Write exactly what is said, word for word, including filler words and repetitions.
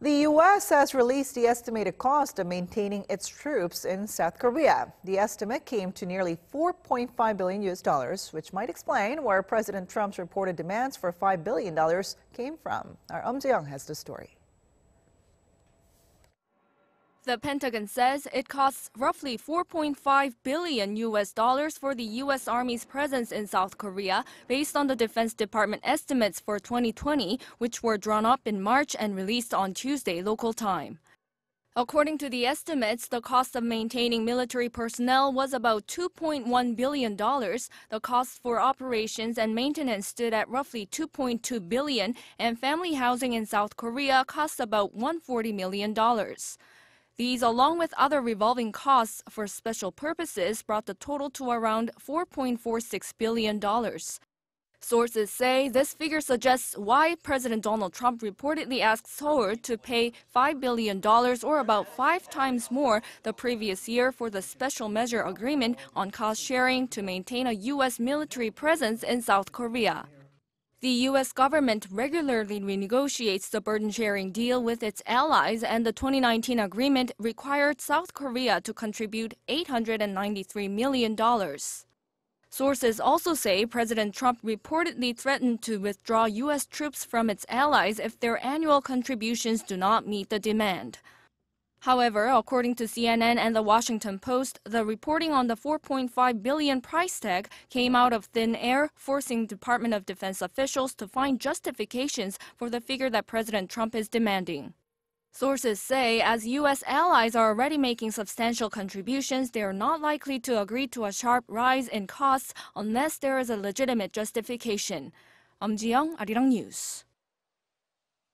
The U S has released the estimated cost of maintaining its troops in South Korea. The estimate came to nearly four point five billion U S dollars, which might explain where President Trump's reported demands for five billion dollars came from. Our Eum Ji-young has the story. The Pentagon says it costs roughly four point five billion U S dollars for the U S Army's presence in South Korea, based on the Defense Department estimates for twenty twenty, which were drawn up in March and released on Tuesday local time. According to the estimates, the cost of maintaining military personnel was about two point one billion dollars. The cost for operations and maintenance stood at roughly two point two billion dollars, and family housing in South Korea costs about one hundred forty million dollars. These, along with other revolving costs for special purposes, brought the total to around four point four six billion dollars. Sources say this figure suggests why President Donald Trump reportedly asked Seoul to pay five billion dollars, or about five times more the previous year, for the Special Measure Agreement on cost sharing to maintain a U S military presence in South Korea. The U S government regularly renegotiates the burden-sharing deal with its allies, and the twenty nineteen agreement required South Korea to contribute eight hundred ninety-three million dollars. Sources also say President Trump reportedly threatened to withdraw U S troops from its allies if their annual contributions do not meet the demand. However, according to C N N and the Washington Post, the reporting on the four point five billion dollars price tag came out of thin air, forcing Department of Defense officials to find justifications for the figure that President Trump is demanding. Sources say, as U S allies are already making substantial contributions, they are not likely to agree to a sharp rise in costs unless there is a legitimate justification. Eum Ji-young, Arirang News.